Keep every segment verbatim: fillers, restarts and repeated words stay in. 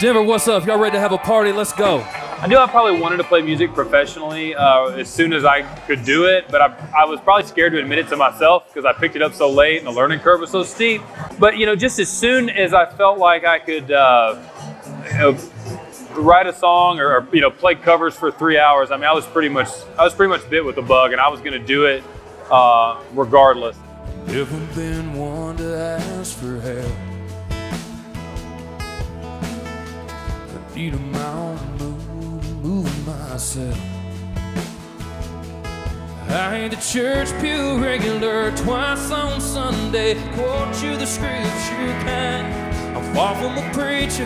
Denver, what's up? Y'all ready to have a party? Let's go. I knew I probably wanted to play music professionally uh, as soon as I could do it, but I, I was probably scared to admit it to myself because I picked it up so late and the learning curve was so steep. But you know, just as soon as I felt like I could uh, you know, write a song or, or you know, play covers for three hours, I mean, I was pretty much I was pretty much bit with the bug, and I was going to do it uh, regardless. Never been one to ask for help. I need a mountain move myself. I ain't the church pew regular, twice on Sunday, quote you the scripture kind. I'm far from a preacher,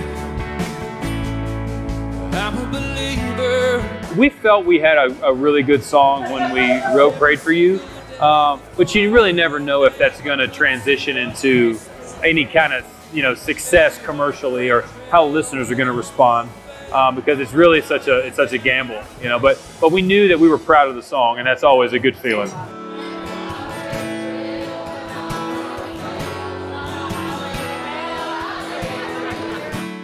I'm a believer. We felt we had a, a really good song when we wrote Prayed for You, um, but you really never know if that's going to transition into any kind of, you know, success commercially or how listeners are going to respond. Um, because it's really such a it's such a gamble, you know. But but we knew that we were proud of the song, and that's always a good feeling.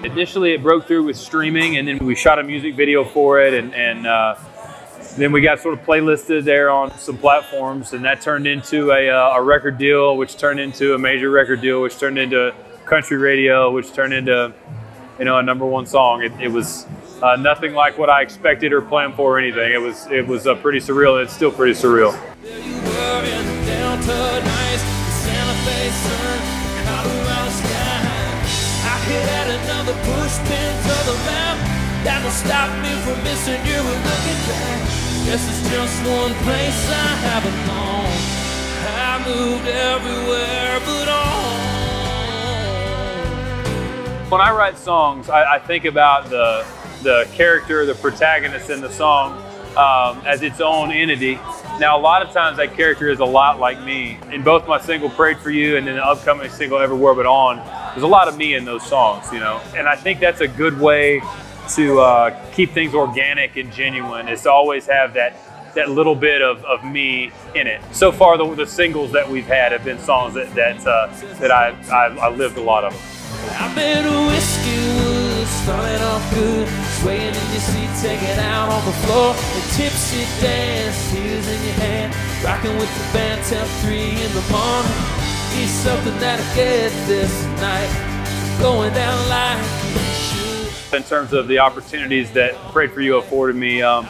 Initially, it broke through with streaming, and then we shot a music video for it, and and uh, then we got sort of playlisted there on some platforms, and that turned into a, uh, a record deal, which turned into a major record deal, which turned into country radio, which turned into, you know, a number one song. It, it was uh, nothing like what I expected or planned for or anything. It was it was uh, pretty surreal, and it's still pretty surreal. I moved everywhere but on. When I write songs, I, I think about the, the character, the protagonist in the song um, as its own entity. Now, a lot of times that character is a lot like me. In both my single Prayed For You and then the upcoming single Everywhere But On, there's a lot of me in those songs, you know. And I think that's a good way to uh, keep things organic and genuine, is to always have that, that little bit of, of me in it. So far, the, the singles that we've had have been songs that, that, uh, that I, I, I lived a lot of them. I bet a whiskey would start off good, swaying in your seat, taking out on the floor, a tipsy dance, tears in your hand, rocking with the band till three in the morning. Eat something that'll get this night, going down like you should. In terms of the opportunities that Prayed For You afforded me, um,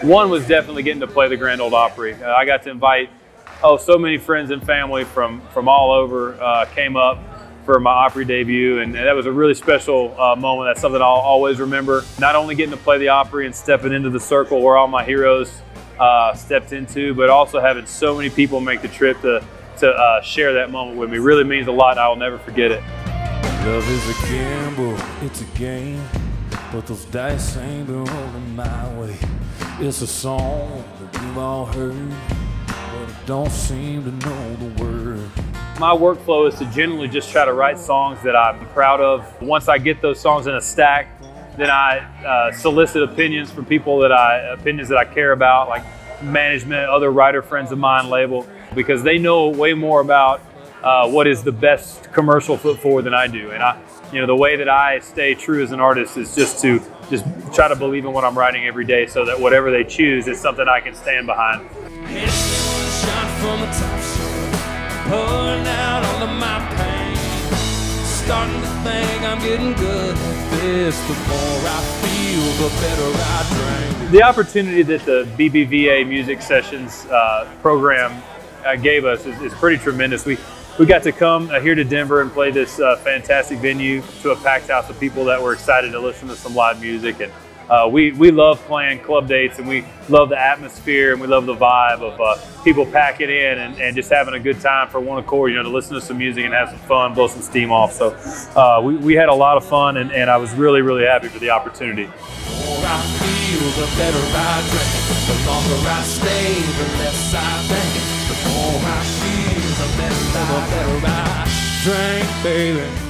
one was definitely getting to play the Grand Ole Opry. Uh, I got to invite oh so many friends and family from from all over uh, came up for my Opry debut, and that was a really special uh, moment. That's something I'll always remember. Not only getting to play the Opry and stepping into the circle where all my heroes uh, stepped into, but also having so many people make the trip to, to uh, share that moment with me. It really means a lot, and I'll never forget it. Love is a gamble, it's a game, but those dice ain't rolling my way. It's a song that we've all heard, but it don't seem to know the word. My workflow is to generally just try to write songs that I'm proud of. Once I get those songs in a stack, then I uh, solicit opinions from people that I, opinions that I care about, like management, other writer friends of mine, label, because they know way more about uh, what is the best commercial foot forward than I do. And I, you know, the way that I stay true as an artist is just to just try to believe in what I'm writing every day, so that whatever they choose is something I can stand behind. Pulling out all of my pain, starting to think I'm getting good at this. The more I feel, the better I drink. The opportunity that the B B V A Music Sessions uh, program uh, gave us is, is pretty tremendous. We, we got to come uh, here to Denver and play this uh, fantastic venue to a packed house of people that were excited to listen to some live music. And Uh, we, we love playing club dates, and we love the atmosphere, and we love the vibe of uh, people packing in and, and just having a good time for one accord, you know, to listen to some music and have some fun, blow some steam off. So uh, we, we had a lot of fun, and, and I was really, really happy for the opportunity. The more I feel, the better I drink. The longer I stay, the less I think. The more I feel, the better I drink, baby.